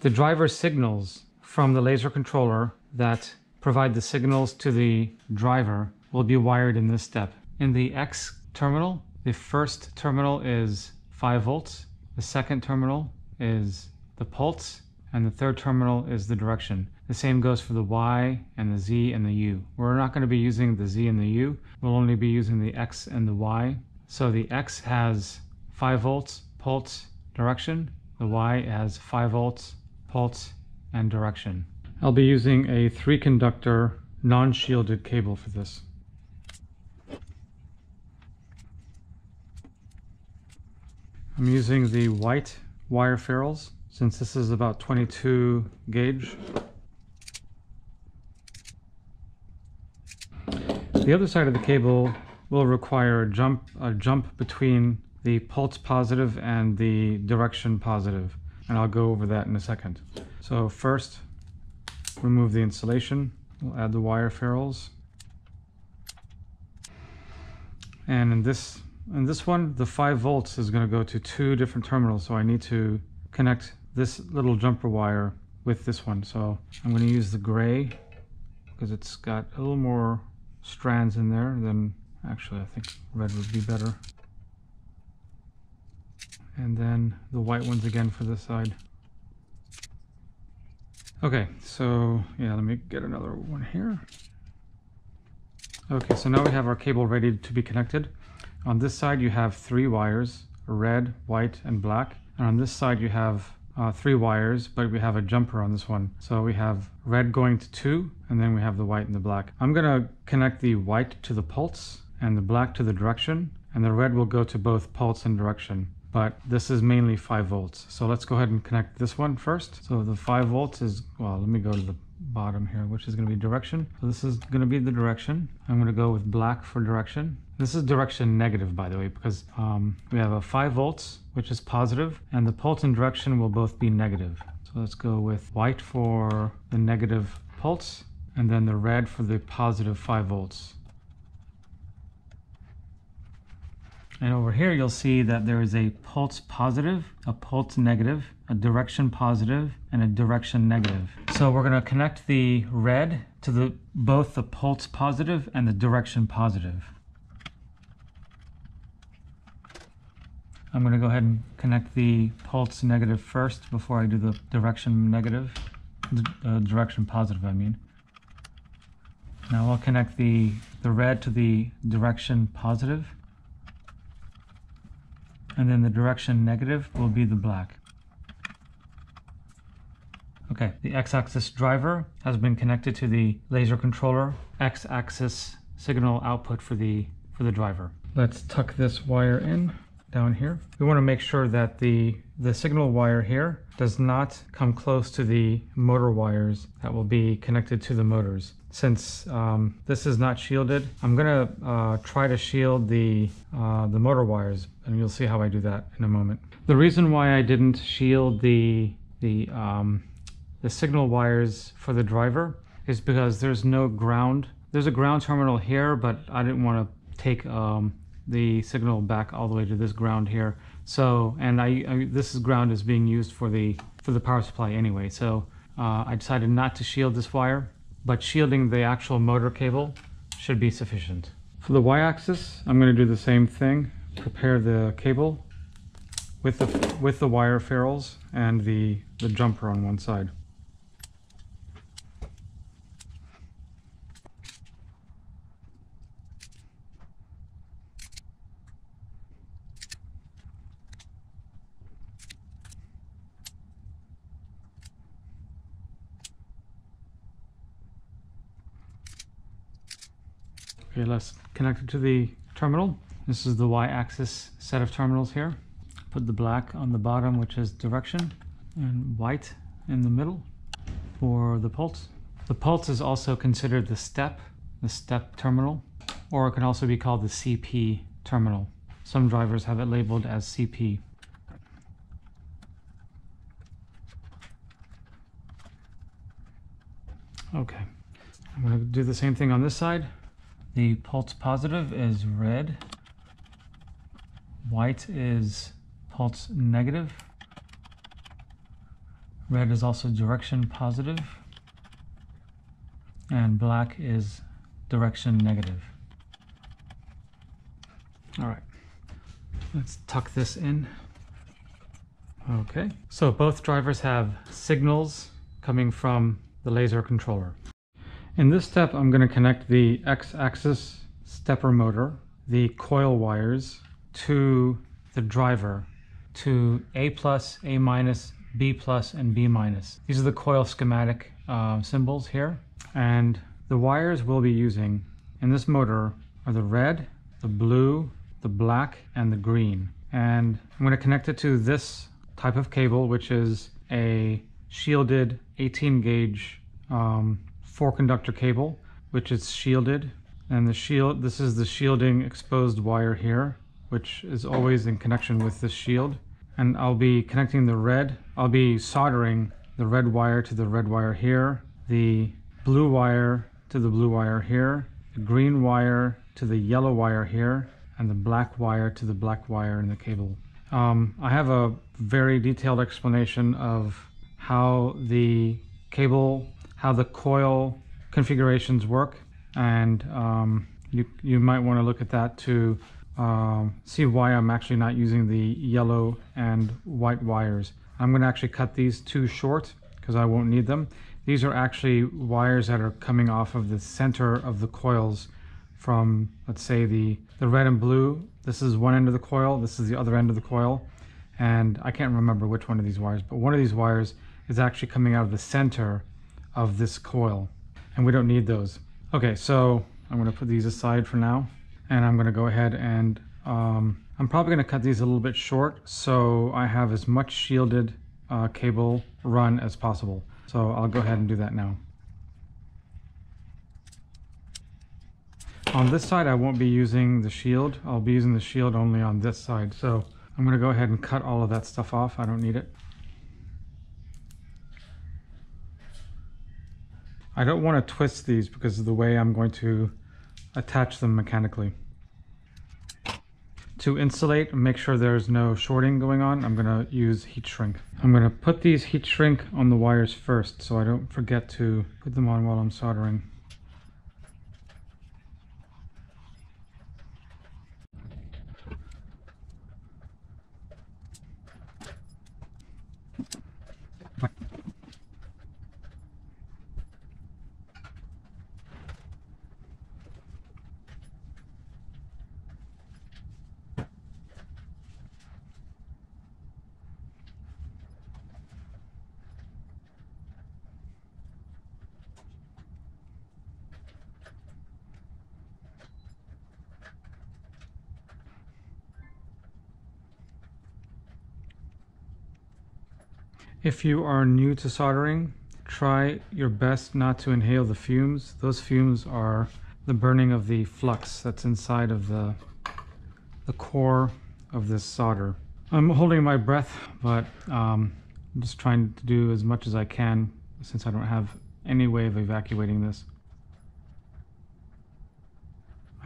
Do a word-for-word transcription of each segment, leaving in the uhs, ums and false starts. The driver signals from the laser controller that provide the signals to the driver will be wired in this step. In the X terminal, the first terminal is five volts, the second terminal is the pulse, and the third terminal is the direction. The same goes for the Y and the Z and the U. We're not going to be using the Z and the U. We'll only be using the X and the Y. So the X has five volts, pulse, direction. The Y has five volts, pulse, and direction. I'll be using a three-conductor non-shielded cable for this. I'm using the white wire ferrules since this is about twenty-two gauge. The other side of the cable will require a jump, a jump between the pulse positive and the direction positive, and I'll go over that in a second. So first, remove the insulation. We'll add the wire ferrules, and in this in this one, the five volts is going to go to two different terminals. So I need to connect this little jumper wire with this one. So I'm going to use the gray because it's got a little more strands in there than actually I think red would be better. And then the white ones again for this side. Okay, so yeah, let me get another one here. Okay, so now we have our cable ready to be connected. On this side you have three wires, red, white, and black. And on this side you have uh, three wires, but we have a jumper on this one. So we have red going to two, and then we have the white and the black. I'm gonna connect the white to the pulse and the black to the direction, and the red will go to both pulse and direction. But this is mainly five volts. So let's go ahead and connect this one first. So the five volts is, well, let me go to the bottom here, which is going to be direction. So this is going to be the direction. I'm going to go with black for direction. This is direction negative, by the way, because um, we have a five volts, which is positive, and the pulse and direction will both be negative. So let's go with white for the negative pulse, and then the red for the positive five volts. And over here, you'll see that there is a pulse positive, a pulse negative, a direction positive, and a direction negative. So we're going to connect the red to the both the pulse positive and the direction positive. I'm going to go ahead and connect the pulse negative first before I do the direction negative, uh, direction positive, I mean. Now I'll connect the, the red to the direction positive. And then the direction negative will be the black. Okay, the X-axis driver has been connected to the laser controller, X-axis signal output for the for the driver. Let's tuck this wire in down here. We want to make sure that the the signal wire here does not come close to the motor wires that will be connected to the motors. Since um, this is not shielded, I'm gonna uh, try to shield the uh, the motor wires, and you'll see how I do that in a moment. The reason why I didn't shield the the um, the signal wires for the driver is because there's no ground. There's a ground terminal here, but I didn't want to take um, the signal back all the way to this ground here. So, and I, I this ground is being used for the for the power supply anyway. So uh, I decided not to shield this wire, but shielding the actual motor cable should be sufficient. For the Y-axis, I'm going to do the same thing. Prepare the cable with the, with the wire ferrules and the, the jumper on one side. Okay, let's connect it to the terminal. This is the Y-axis set of terminals here. Put the black on the bottom, which is direction, and white in the middle for the pulse. The pulse is also considered the step, the step terminal, or it can also be called the C P terminal. Some drivers have it labeled as C P. Okay, I'm going to do the same thing on this side. The pulse positive is red, white is pulse negative, Red is also direction positive, and black is direction negative. All right, let's tuck this in. Okay, so both drivers have signals coming from the laser controller. In this step, I'm going to connect the x-axis stepper motor, the coil wires, to the driver, to A plus, A minus, B plus, and B minus. These are the coil schematic uh, symbols here. And the wires we'll be using in this motor are the red, the blue, the black, and the green. And I'm going to connect it to this type of cable, which is a shielded eighteen gauge um, four conductor cable, which is shielded. And the shield, this is the shielding exposed wire here, which is always in connection with this shield. And I'll be connecting the red, I'll be soldering the red wire to the red wire here, the blue wire to the blue wire here, the green wire to the yellow wire here, and the black wire to the black wire in the cable. Um, I have a very detailed explanation of how the cable, how the coil configurations work, and um, you, you might want to look at that to Um, see why I'm actually not using the yellow and white wires. I'm going to actually cut these two short because I won't need them. These are actually wires that are coming off of the center of the coils from, let's say, the, the red and blue. This is one end of the coil, this is the other end of the coil, and I can't remember which one of these wires, but one of these wires is actually coming out of the center of this coil, and we don't need those. Okay, so I'm going to put these aside for now. And I'm going to go ahead and um, I'm probably going to cut these a little bit short so I have as much shielded uh, cable run as possible. So I'll go ahead and do that now. On this side I won't be using the shield. I'll be using the shield only on this side. So I'm going to go ahead and cut all of that stuff off. I don't need it. I don't want to twist these because of the way I'm going to attach them mechanically. To insulate and make sure there's no shorting going on, I'm going to use heat shrink. I'm going to put these heat shrink on the wires first so I don't forget to put them on while I'm soldering. If you are new to soldering, try your best not to inhale the fumes. Those fumes are the burning of the flux that's inside of the, the core of this solder. I'm holding my breath, but um, I'm just trying to do as much as I can since I don't have any way of evacuating this.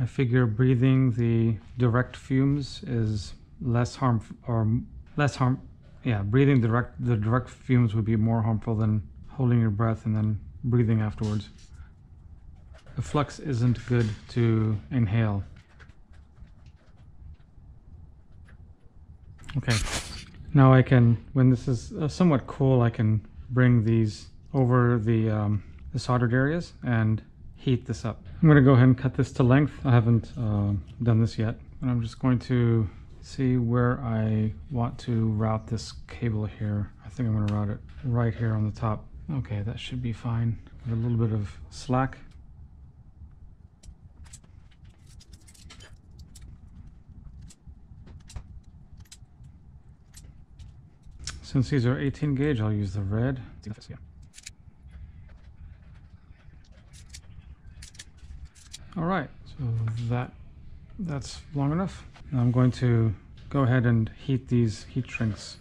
I figure breathing the direct fumes is less harmful, or less harm. Yeah, breathing direct, the direct fumes would be more harmful than holding your breath and then breathing afterwards. The flux isn't good to inhale. Okay, now I can, when this is somewhat cool, I can bring these over the, um, the soldered areas and heat this up. I'm going to go ahead and cut this to length. I haven't uh, done this yet, and I'm just going to see where I want to route this cable here. I think I'm going to route it right here on the top. Okay, that should be fine. With a little bit of slack. Since these are eighteen gauge, I'll use the red. All right, so that that's long enough. I'm going to go ahead and heat these heat shrinks.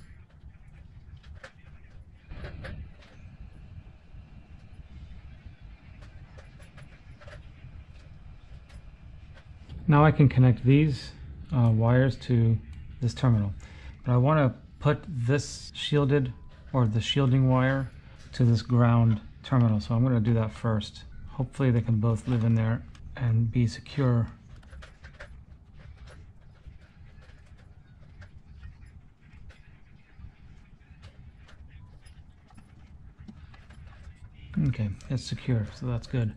Now I can connect these uh, wires to this terminal, but I want to put this shielded or the shielding wire to this ground terminal. So I'm going to do that first. Hopefully they can both live in there and be secure. Okay, it's secure, so that's good.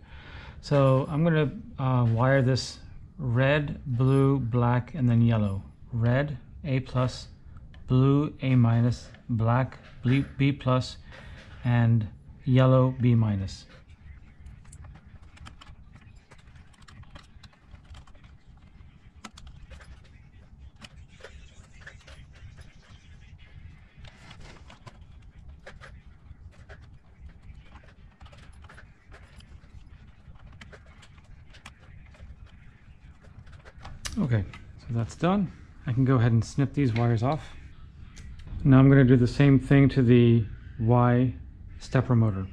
So I'm going to uh, wire this red, blue, black, and then yellow. Red, A plus, blue, A minus, black, B plus, and yellow, B minus. Okay, so that's done. I can go ahead and snip these wires off. Now I'm going to do the same thing to the Y stepper motor.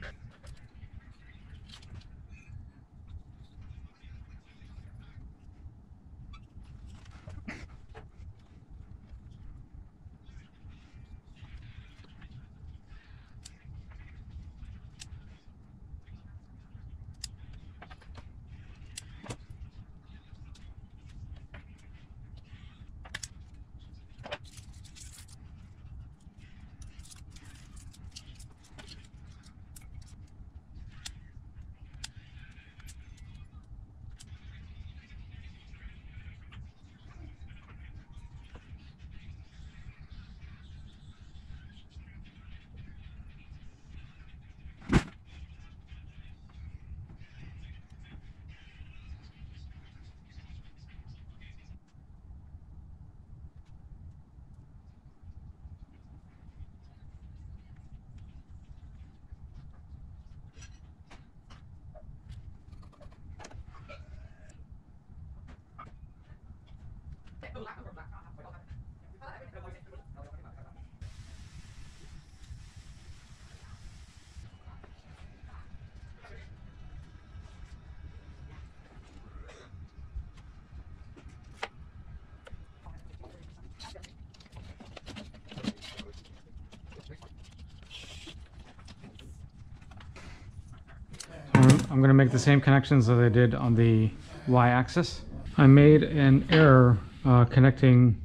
I'm going to make the same connections that I did on the Y-axis. I made an error uh, connecting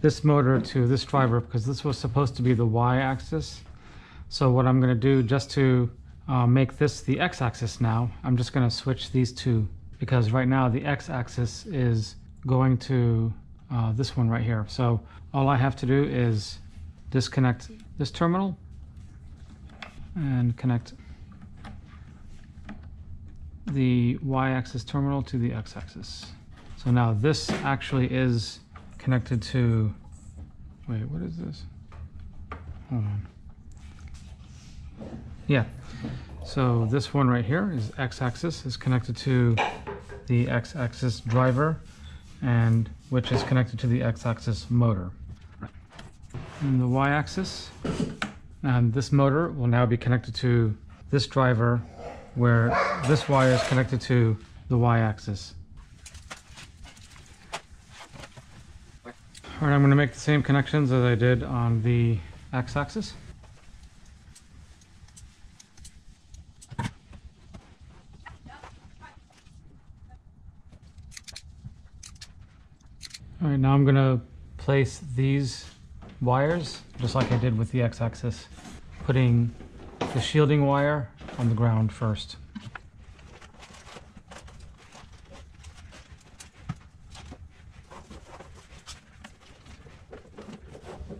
this motor to this driver because this was supposed to be the Y-axis. So what I'm going to do, just to uh, make this the X-axis now, I'm just going to switch these two, because right now the X-axis is going to uh, this one right here. So all I have to do is disconnect this terminal and connect the Y-axis terminal to the X-axis. So now this actually is connected to, wait, what is this? Hold on. Yeah, so this one right here is X-axis, is connected to the X-axis driver, and which is connected to the X-axis motor. And the Y-axis, and this motor will now be connected to this driver, where this wire is connected to the Y-axis. All right, I'm going to make the same connections as I did on the X-axis. All right, now I'm going to place these wires, just like I did with the X-axis, putting the shielding wire on the ground first.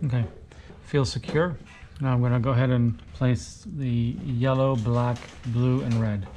Okay, feels secure. Now I'm going to go ahead and place the yellow, black, blue, and red.